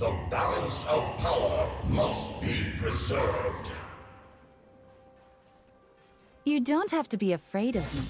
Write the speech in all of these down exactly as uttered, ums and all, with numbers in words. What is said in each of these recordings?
The balance of power must be preserved. You don't have to be afraid of me.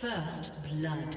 First blood.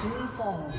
soon falls.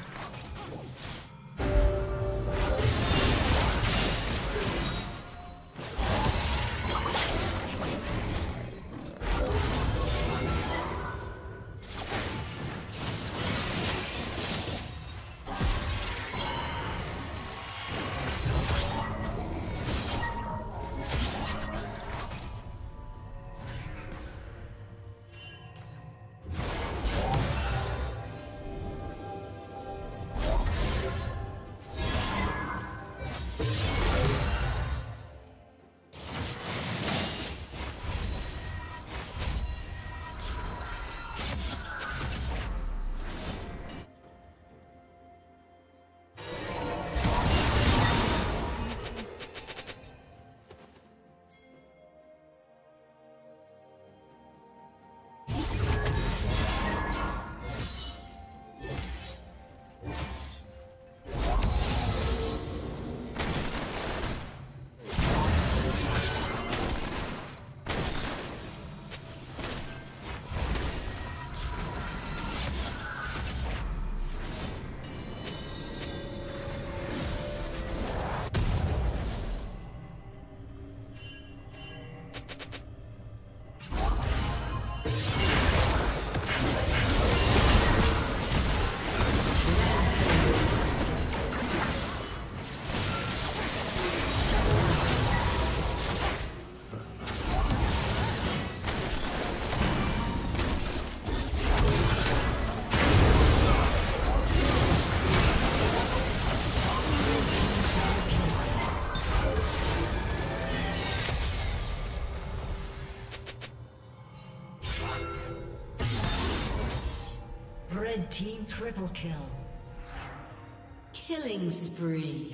Team triple kill. Killing spree.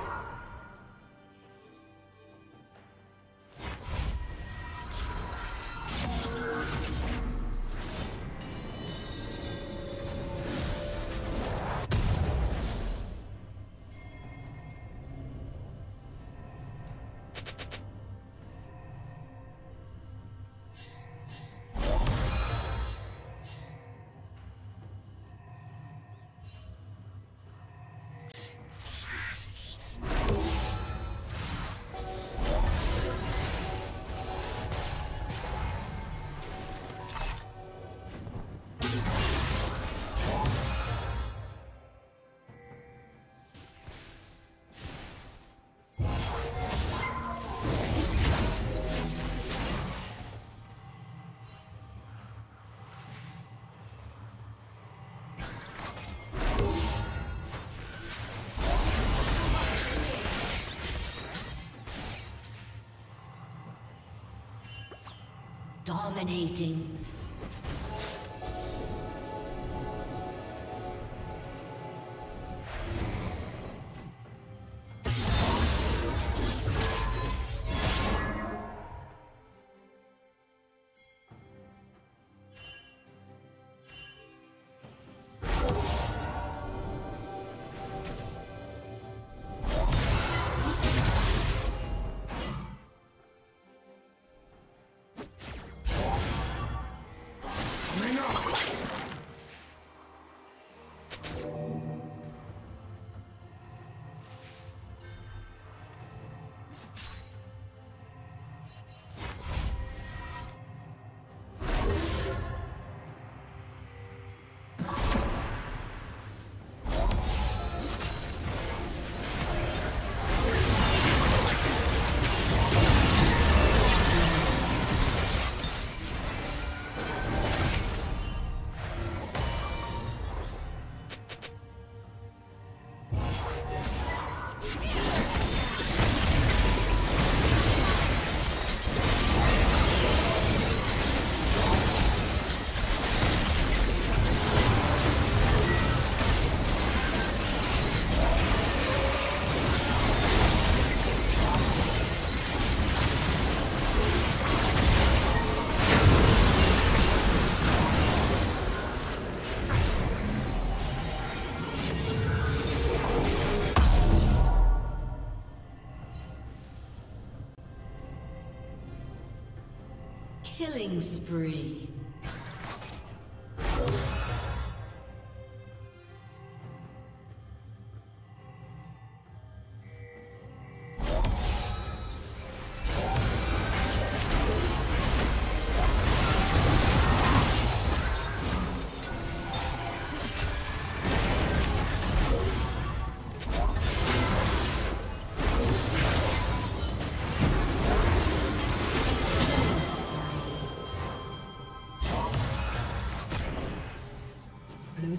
Dominating. Killing spree.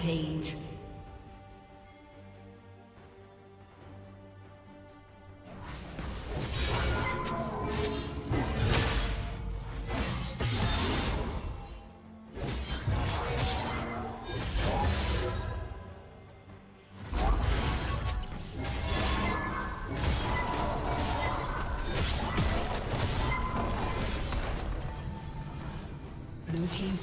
Page. Blue team's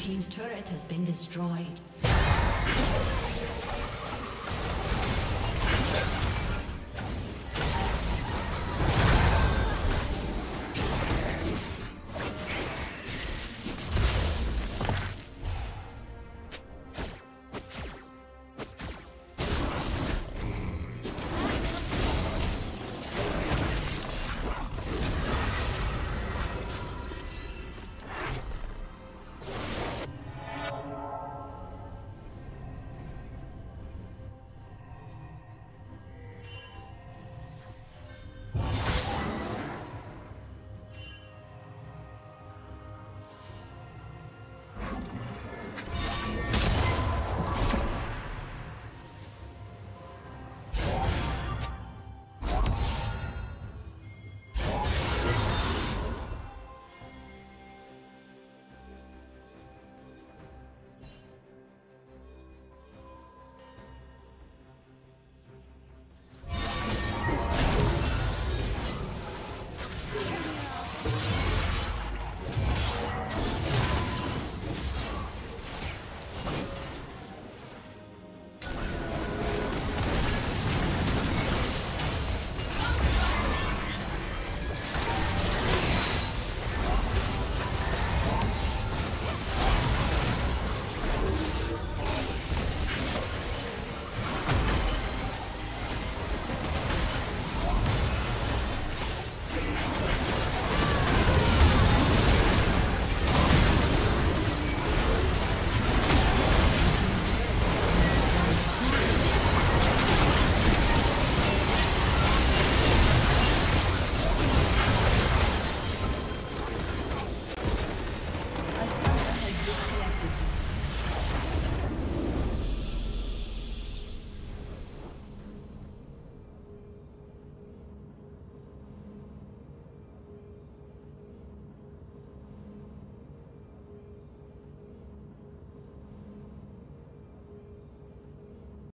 Team's turret has been destroyed.